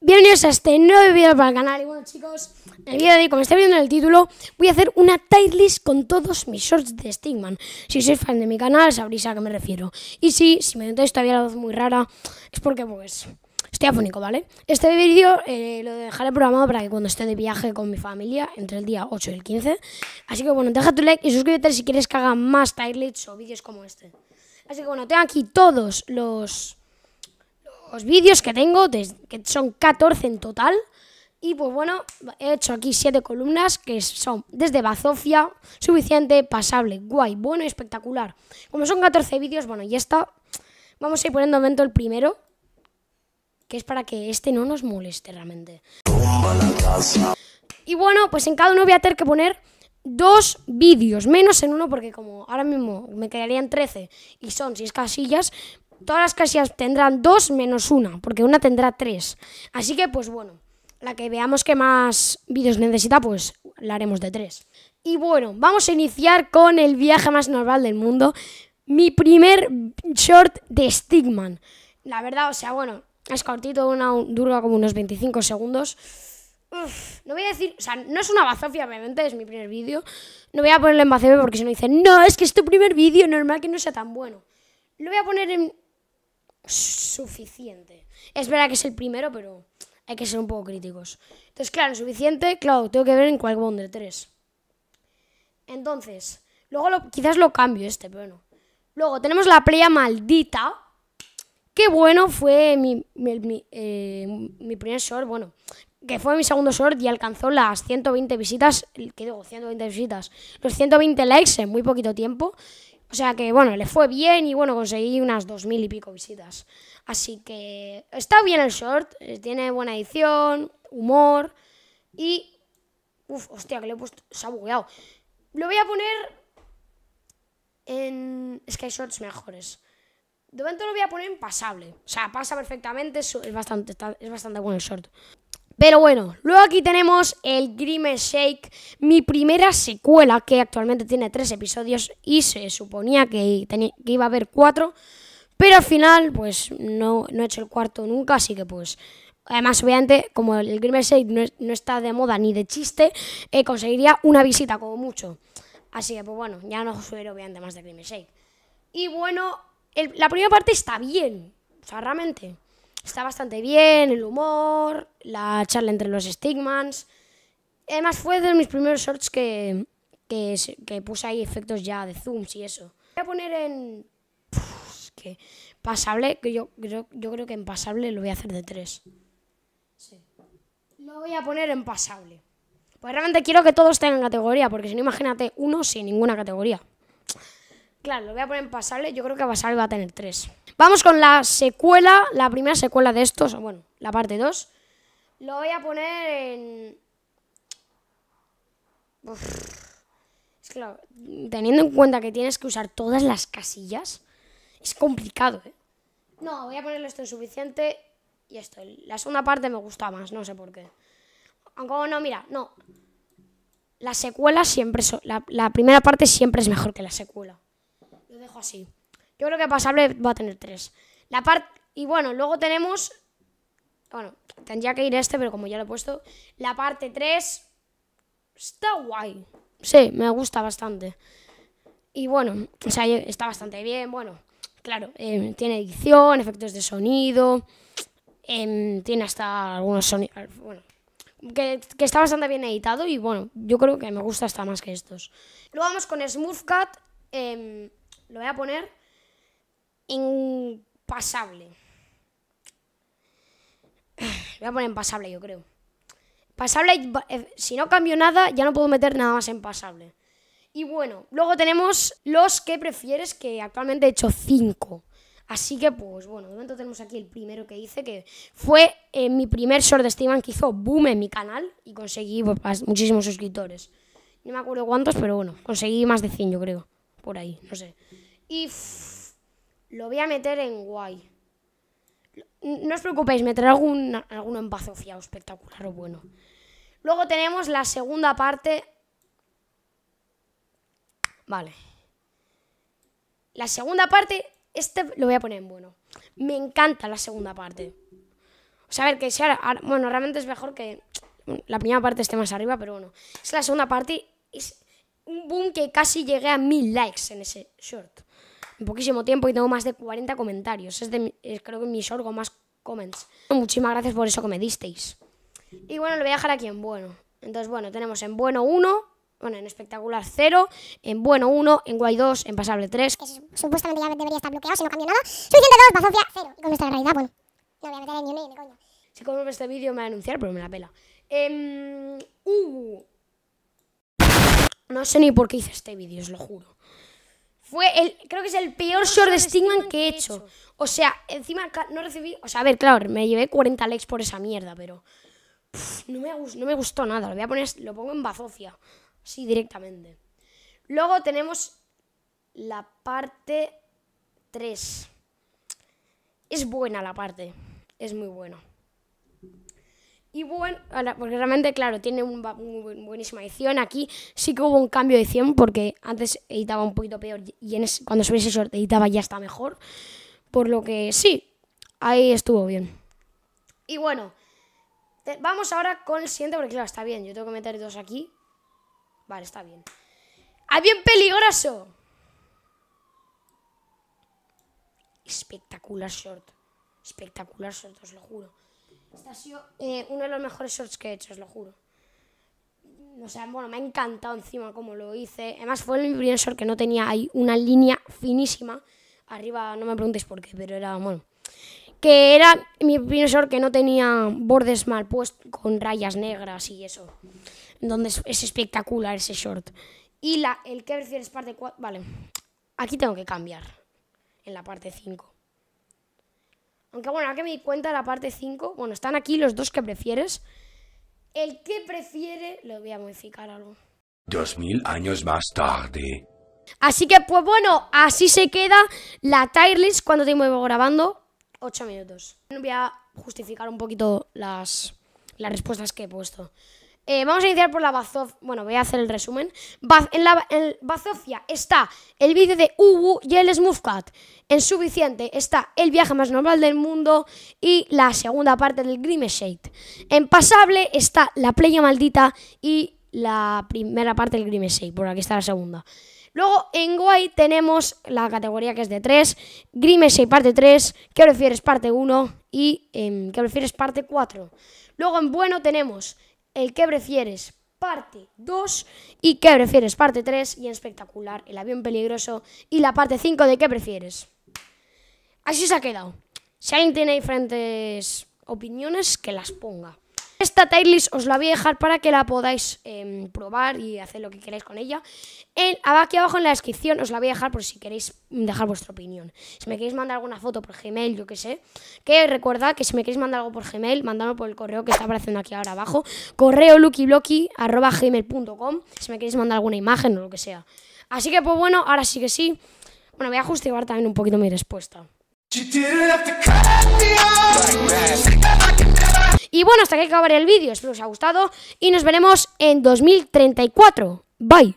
Bienvenidos a este nuevo vídeo para el canal. Y bueno, chicos, en el vídeo de hoy, como estáis viendo en el título, voy a hacer una timelist con todos mis shorts de Stickman. Si sois fan de mi canal sabréis a qué me refiero. Y si me notáis todavía la voz muy rara, es porque pues estoy afónico, ¿vale? Este vídeo lo dejaré programado para que cuando esté de viaje con mi familia, entre el día 8 y el 15. Así que bueno, deja tu like y suscríbete si quieres que haga más timelists o vídeos como este. Así que bueno, tengo aquí todos los vídeos que tengo, que son 14 en total. Y pues bueno, he hecho aquí 7 columnas, que son desde bazofia, suficiente, pasable, guay, bueno y espectacular. Como son 14 vídeos, bueno, ya está. Vamos a ir poniendo en momento el primero, que es para que este no nos moleste realmente. Y bueno, pues en cada uno voy a tener que poner 2 vídeos, menos en uno, porque como ahora mismo me quedarían 13 y son 6 casillas, todas las casillas tendrán 2 menos una, porque una tendrá 3. Así que, pues bueno, la que veamos que más vídeos necesita, pues la haremos de 3. Y bueno, vamos a iniciar con el viaje más normal del mundo. Mi primer short de Stickman. La verdad, o sea, bueno, es cortito, dura como unos 25 segundos. Uf, no voy a decir, o sea, no es una bazofia, obviamente, es mi primer vídeo. No voy a ponerle en bazofia porque si no dicen, no, es que es tu primer vídeo, normal que no sea tan bueno. Lo voy a poner en suficiente. Es verdad que es el primero, pero hay que ser un poco críticos. Entonces, claro, suficiente, claro, tengo que ver en cuál bond de 3. Entonces, luego quizás lo cambio pero bueno. Luego tenemos la playa maldita. Qué bueno, fue mi primer short, bueno, que fue mi segundo short y alcanzó las 120 visitas. ¿Qué digo? 120 visitas. Los 120 likes en muy poquito tiempo. O sea que, bueno, le fue bien y, bueno, conseguí unas 2000 y pico visitas. Así que está bien el short, tiene buena edición, humor y... Uf, hostia, que le he puesto... Se ha bugueado. Lo voy a poner en... Es que hay shorts mejores. De momento lo voy a poner en pasable. O sea, pasa perfectamente, es bastante bueno el short. Pero bueno, luego aquí tenemos el Grimace Shake, mi primera secuela, que actualmente tiene 3 episodios y se suponía que iba a haber 4, pero al final pues no he hecho el cuarto nunca, así que pues... Además, obviamente, como el Grimace Shake no está de moda ni de chiste, conseguiría una visita como mucho. Así que pues bueno, ya no subiré obviamente más de Grimace Shake. Y bueno, la primera parte está bien, o sea, realmente... Está bastante bien, el humor, la charla entre los Stickmans. Además fue de mis primeros shorts que puse ahí efectos ya de zooms y eso. Voy a poner en... Es que pasable, que yo creo que en pasable lo voy a hacer de 3. Sí. Lo voy a poner en pasable. Pues realmente quiero que todos tengan categoría, porque si no imagínate uno sin ninguna categoría. Claro, lo voy a poner en pasable, yo creo que pasable va a tener 3. Vamos con la secuela, la primera secuela de estos, bueno, la parte 2. Lo voy a poner en... Uf. Es que claro, teniendo en cuenta que tienes que usar todas las casillas, es complicado, ¿eh? No, voy a ponerle esto en suficiente y esto. La segunda parte me gusta más, no sé por qué. Aunque no, mira, no. La secuela siempre... La primera parte siempre es mejor que la secuela. Lo dejo así. Yo creo que pasable va a tener 3. Y bueno, luego tenemos... Bueno, tendría que ir pero como ya lo he puesto... La parte 3... Está guay. Sí, me gusta bastante. Y bueno, o sea, está bastante bien. Bueno, claro, tiene edición, efectos de sonido... tiene hasta algunos sonidos... Bueno, que está bastante bien editado y bueno, yo creo que me gusta hasta más que estos. Luego vamos con Smoothcut. Lo voy a poner en pasable. Lo voy a poner en pasable, yo creo. Pasable, si no cambio nada, ya no puedo meter nada más en pasable. Y bueno, luego tenemos los que prefieres, que actualmente he hecho 5. Así que, pues bueno, de momento tenemos aquí el primero que hice, que fue mi primer short de Steven que hizo boom en mi canal y conseguí pues, muchísimos suscriptores. No me acuerdo cuántos, pero bueno, conseguí más de 100, yo creo. Por ahí, no sé. Y lo voy a meter en guay. No os preocupéis, meteré alguno en bazofia o espectacular o bueno. Luego tenemos la segunda parte. Vale. La segunda parte, lo voy a poner en bueno. Me encanta la segunda parte. O sea, a ver, que sea... Bueno, realmente es mejor que... La primera parte esté más arriba, pero bueno. Es la segunda parte. Es un boom que casi llegué a 1000 likes en ese short. En poquísimo tiempo y tengo más de 40 comentarios. Es creo que mi short con más comments. Muchísimas gracias por eso que me disteis. Y bueno, lo voy a dejar aquí en bueno. Entonces, bueno, tenemos en bueno 1, bueno, en espectacular 0, en bueno 1, en guay 2, en pasable 3. Que supuestamente ya debería estar bloqueado si no cambio nada. Suficiente 2, bazofia 0. Y con nuestra realidad, bueno, no voy a meter en ni coña. Si compro este vídeo me va a anunciar, pero me la pela. No sé ni por qué hice este vídeo, os lo juro. Creo que es el peor short de Stickman que he hecho. O sea, encima no recibí... O sea, a ver, claro, me llevé 40 likes por esa mierda, pero... no me gustó nada, lo pongo en bazofia. Así directamente. Luego tenemos la parte 3. Es buena la parte, es muy buena. Y bueno, porque realmente, claro, tiene una buenísima edición. Aquí sí que hubo un cambio de edición porque antes editaba un poquito peor y cuando subí ese short editaba ya está mejor. Por lo que sí, ahí estuvo bien. Y bueno, vamos ahora con el siguiente porque claro, está bien. Yo tengo que meter 2 aquí. Vale, está bien. ¡Ah, bien peligroso! Espectacular short. Espectacular short, os lo juro. Este ha sido uno de los mejores shorts que he hecho, os lo juro. O sea, bueno, me ha encantado encima cómo lo hice. Además fue el primer short que no tenía ahí una línea finísima. Arriba, no me preguntéis por qué, pero era, bueno. Que era mi primer short que no tenía bordes mal puestos, con rayas negras y eso. Donde es espectacular ese short. Y el que prefieres parte 4, vale. Aquí tengo que cambiar, en la parte 5. Aunque bueno, ahora que me di cuenta de la parte 5, bueno, están aquí los dos que prefieres. El que prefiere... Lo voy a modificar algo. 2000 años más tarde. Así que pues bueno, así se queda la tier list. ¿Cuánto tiempo llevo grabando? 8 minutos. Voy a justificar un poquito las respuestas que he puesto. Vamos a iniciar por la bazofia. Bueno, voy a hacer el resumen. En bazofia está el vídeo de Ubu y el Smoothcut. En suficiente está el viaje más normal del mundo y la segunda parte del Grimace Shake. En pasable está la playa maldita y la primera parte del Grimace Shake. Por aquí está la segunda. Luego en guay tenemos la categoría que es de 3. Grimace Shake parte 3. ¿Qué prefieres parte 1? Y ¿qué prefieres parte 4? Luego en bueno tenemos... el que prefieres parte 2 y que prefieres parte 3 y en espectacular el avión peligroso y la parte 5 de que prefieres. Así se ha quedado. Si alguien tiene diferentes opiniones, que las ponga. Esta tier list os la voy a dejar para que la podáis probar y hacer lo que queráis con ella. Aquí abajo en la descripción os la voy a dejar por si queréis dejar vuestra opinión. Si me queréis mandar alguna foto por Gmail, yo que sé. Que recordad que si me queréis mandar algo por Gmail, mandadlo por el correo que está apareciendo aquí ahora abajo. Correo luckyblocky@gmail.com. Si me queréis mandar alguna imagen o lo que sea. Así que pues bueno, ahora sí que sí. Bueno, voy a justificar también un poquito mi respuesta. Y bueno, hasta que acabaré el vídeo, espero que os haya gustado y nos veremos en 2034. Bye.